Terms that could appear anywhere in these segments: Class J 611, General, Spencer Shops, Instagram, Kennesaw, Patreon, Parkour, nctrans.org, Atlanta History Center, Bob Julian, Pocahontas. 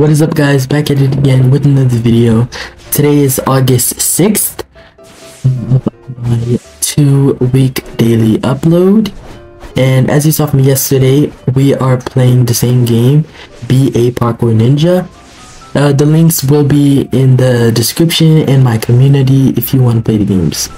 What is up, guys? Back at it again with another video. Today is August 6th. My 2-week daily upload. And as you saw from yesterday, we are playing the same game, Be a Parkour Ninja. The links will be in the description and my community if you want to play the games.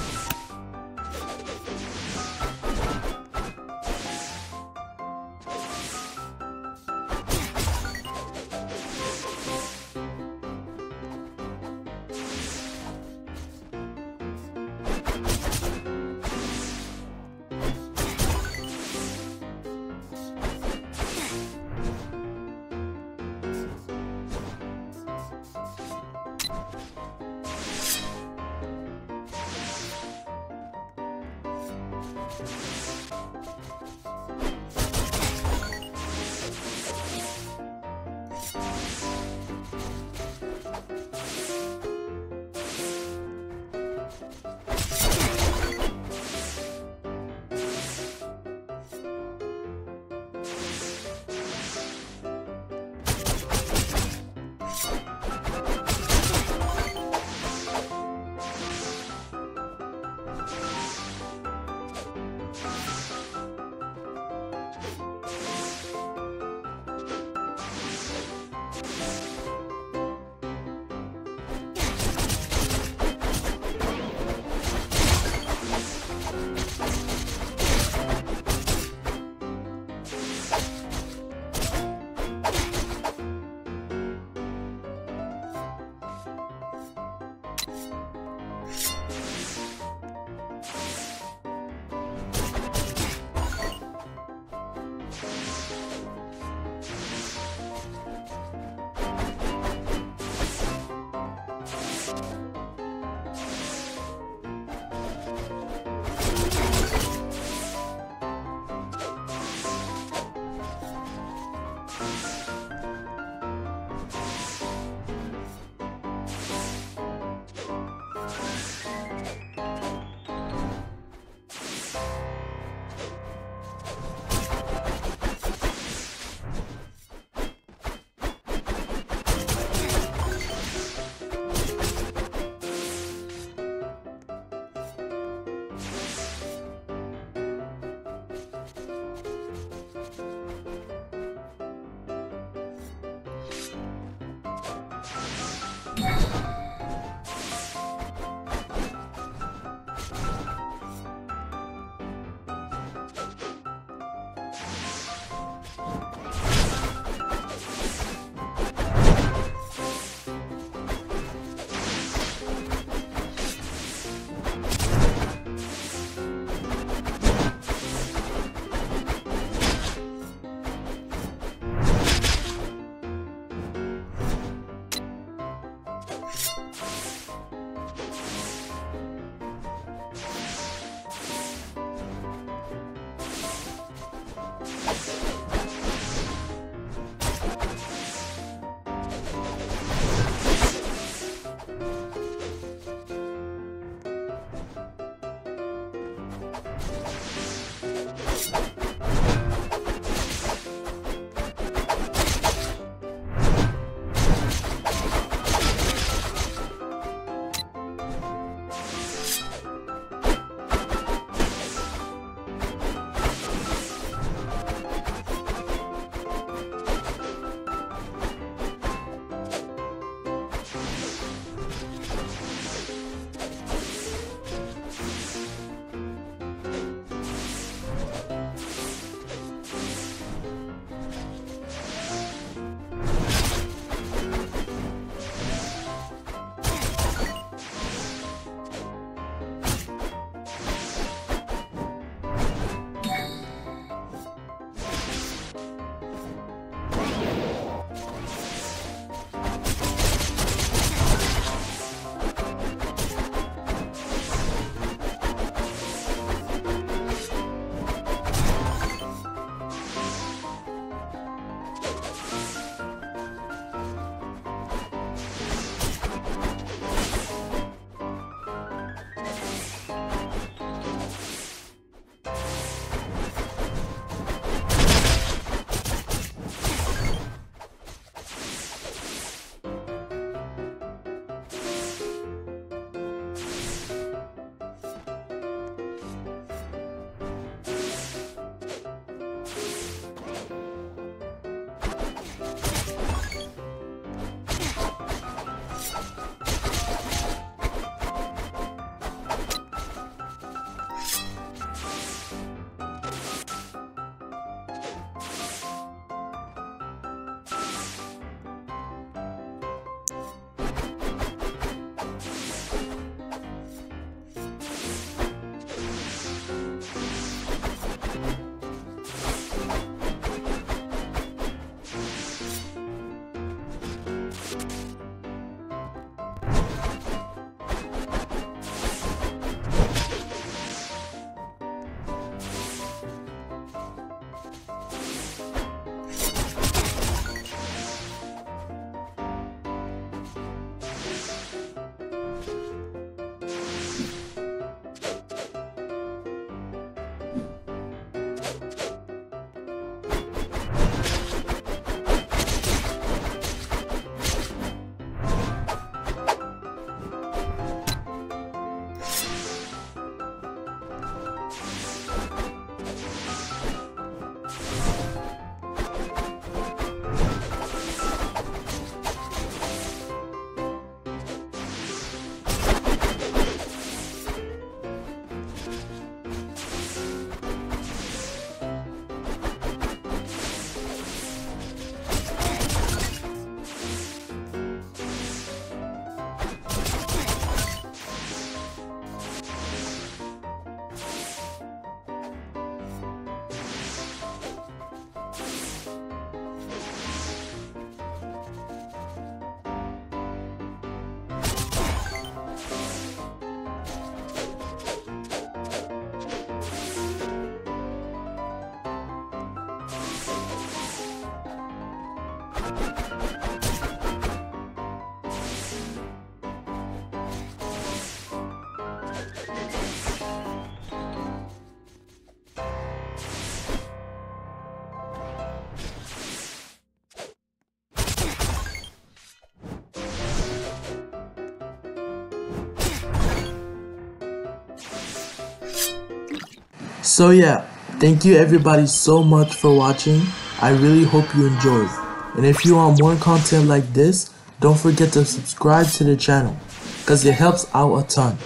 So yeah, thank you everybody so much for watching. I really hope you enjoyed. And if you want more content like this, don't forget to subscribe to the channel, cause it helps out a ton.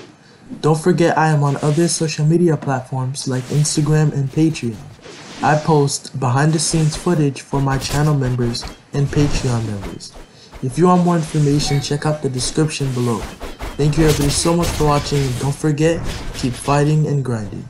Don't forget I am on other social media platforms like Instagram and Patreon. I post behind the scenes footage for my channel members and Patreon members. If you want more information, check out the description below. Thank you everybody so much for watching, and don't forget, keep fighting and grinding.